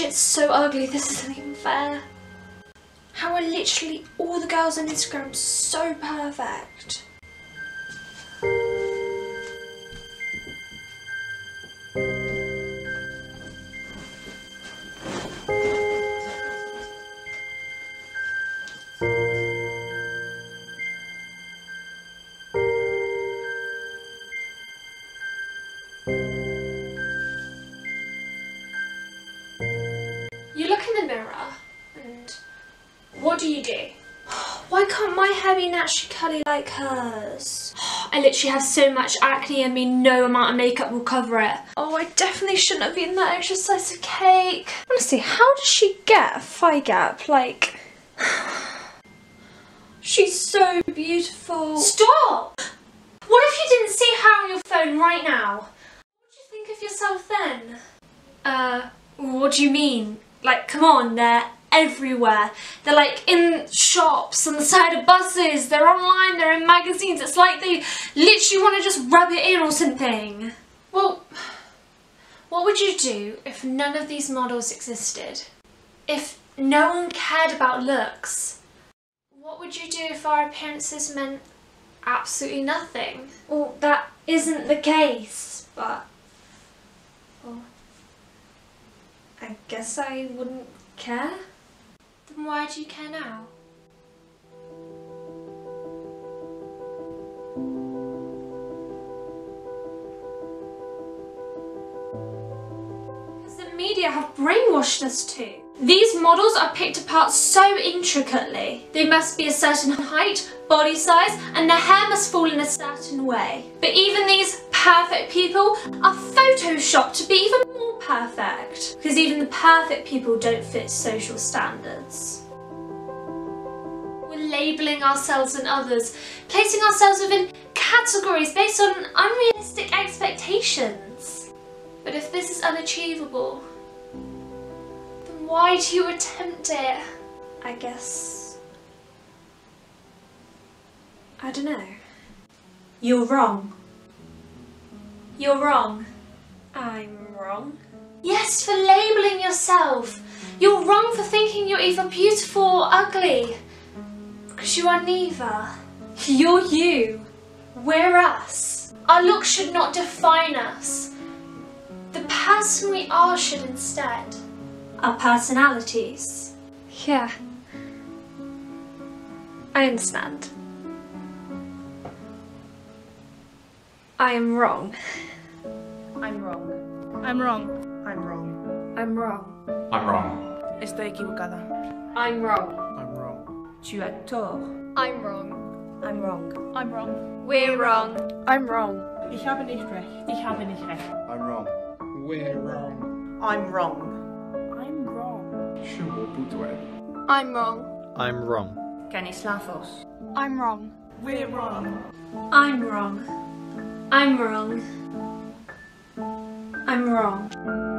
It's so ugly, this isn't even fair. How are literally all the girls on Instagram so perfect? Actually curly like hers. I literally have so much acne in me, no amount of makeup will cover it. Oh, I definitely shouldn't have eaten that extra slice of cake. Honestly, how does she get a thigh gap? Like, she's so beautiful. Stop! What if you didn't see her on your phone right now? What do you think of yourself then? What do you mean? Like, come on, there. Everywhere. They're like in shops, on the side of buses, they're online, they're in magazines. It's like they literally want to just rub it in or something. Well, what would you do if none of these models existed? If no one cared about looks? What would you do if our appearances meant absolutely nothing? Well, that isn't the case, but well, I guess I wouldn't care. Then why do you care now? Because the media have brainwashed us too. These models are picked apart so intricately. They must be a certain height, body size, and their hair must fall in a certain way. But even these perfect people are photoshopped to be even more perfect, because even the perfect people don't fit social standards. We're labelling ourselves and others, placing ourselves within categories based on unrealistic expectations. But if this is unachievable, then why do you attempt it? I guess... I don't know. You're wrong. You're wrong. I'm wrong. Yes, for labelling yourself. You're wrong for thinking you're either beautiful or ugly. Because you are neither. You're you. We're us. Our looks should not define us. The person we are should instead. Our personalities. Yeah. I understand. I am wrong. I'm wrong. I'm wrong. I'm wrong. I'm wrong. I'm wrong. Estoy equivocada. I'm wrong. I'm wrong. Tu as tort. I'm wrong. I'm wrong. I'm wrong. We're wrong. I'm wrong. Ich habe nicht recht. Ich habe nicht recht. I'm wrong. We're wrong. I'm wrong. I'm wrong. Je me doute. I'm wrong. I'm wrong. Canislafos. I'm wrong. We're wrong. I'm wrong. I'm wrong. I'm wrong.